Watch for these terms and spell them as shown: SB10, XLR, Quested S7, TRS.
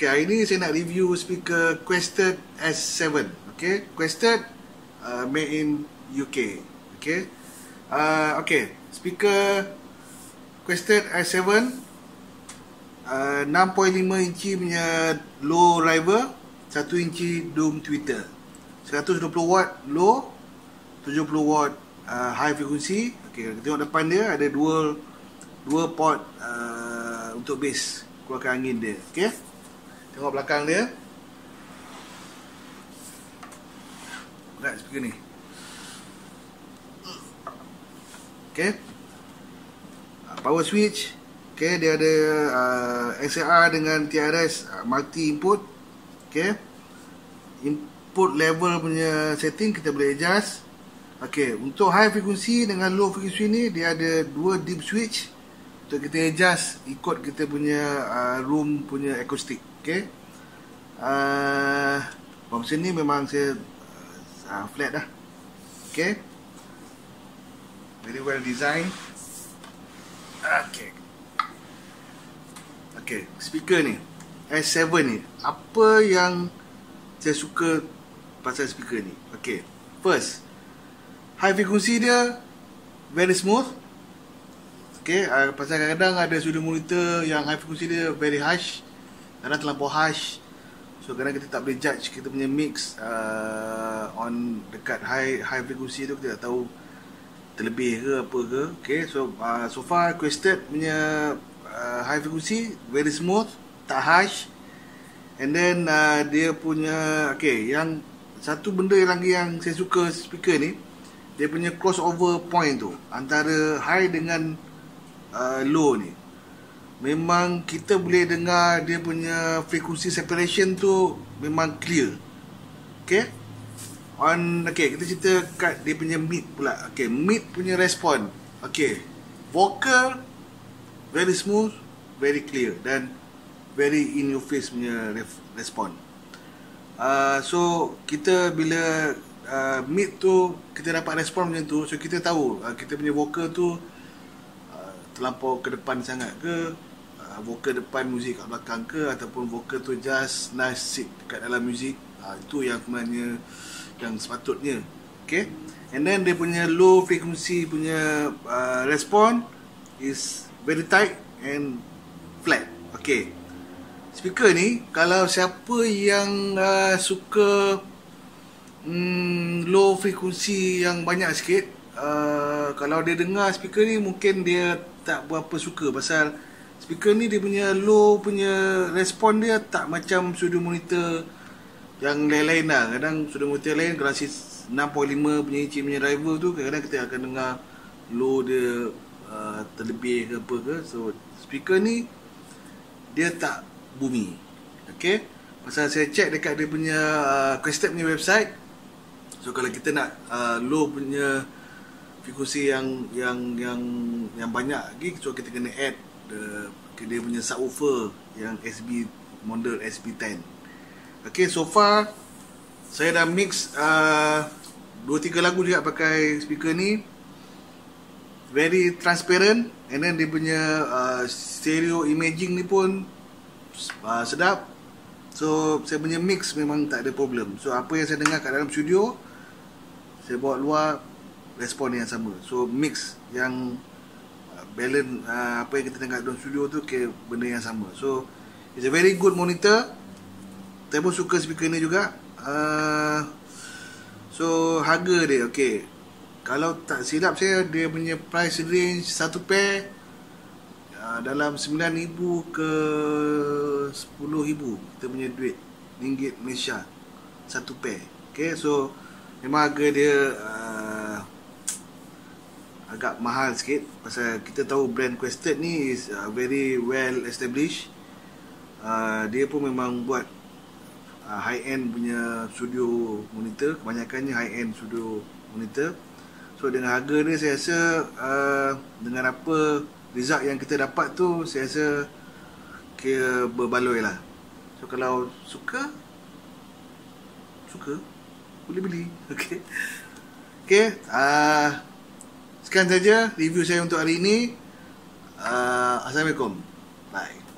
Okay, hari ni saya nak review speaker Quested S7. Okay, Quested made in UK. Okay, speaker Quested S7 6.5 inci punya low driver, 1 inci doom tweeter, 120 watt low, 70 watt high frequency. Okay, kita tengok depan dia ada dua port untuk bass, keluarkan angin dia. Okay, tengok belakang dia. Berat speaker ni. Okay, power switch. Okay, dia ada XLR dengan TRS multi input. Okay, input level punya setting kita boleh adjust. Okay, untuk high frequency dengan low frequency ni dia ada dua deep switch untuk kita adjust ikut kita punya room punya akustik. Okay, mesin ni memang saya flat dah. Okay, very well design. Okay, speaker ni S7 ni, apa yang saya suka pasal speaker ni? Okay, first, high frequency dia very smooth. Okay, pasal kadang-kadang ada studio monitor yang high frequency dia very harsh, kadang terlampau harsh. So kadang kita tak boleh judge kita punya mix on dekat high frequency tu, kita tak tahu terlebih ke apa ke. Okay, so so far Quested punya high frequency very smooth, tak harsh. And then dia punya, okay, yang satu benda lagi yang saya suka speaker ni, dia punya crossover point tu antara high dengan low ni, memang kita boleh dengar dia punya frequency separation tu memang clear. Okay, kita cerita kat dia punya mid pula. Okay, mid punya respon, okay, vocal very smooth, very clear dan very in your face punya respon. So kita bila mid tu kita dapat respon macam tu, so kita tahu kita punya vocal tu terlampau ke depan sangat ke, vokal depan muzik kat belakang ke, ataupun vokal tu just nice sit dekat dalam muzik. Itu yang sebenarnya yang sepatutnya. Okay, and then dia punya low frequency punya respon is very tight and flat. Okay, speaker ni kalau siapa yang suka low frequency yang banyak sikit, kalau dia dengar speaker ni mungkin dia tak berapa suka, pasal speaker ni dia punya low punya respon dia tak macam studio monitor yang lain-lain lah. Kadang studio monitor lain kalau si 6.5 punya inci punya driver tu, kadang-kadang kita akan dengar low dia terlebih ke apa ke. So speaker ni dia tak bumi. Okay, pasal saya check dekat dia punya Quested punya website. So kalau kita nak low punya frequency yang banyak lagi, so kita kena add dia punya subwoofer yang SB model SB10. Okay, so far saya dah mix 2-3 lagu juga pakai speaker ni. Very transparent, and then dia punya stereo imaging ni pun sedap. So saya punya mix memang tak ada problem. So apa yang saya dengar kat dalam studio, saya bawa luar, respon yang sama. So mix yang balance apa yang kita dengar dalam studio tu ke benda yang sama. So it's a very good monitor. Saya pun suka speaker ni juga. So harga dia, okay, kalau tak silap saya dia punya price range satu pair dalam 9,000 ke 10,000 kita punya duit ringgit Malaysia, satu pair. Okay, so memang harga dia agak mahal sikit, pasal kita tahu brand Quested ni is very well established. Dia pun memang buat high end punya studio monitor, kebanyakannya high end studio monitor. So dengan harga dia saya rasa dengan apa result yang kita dapat tu, saya rasa kira berbaloi lah. So kalau suka boleh beli. Okay, sekian saja review saya untuk hari ini. Assalamualaikum. Bye.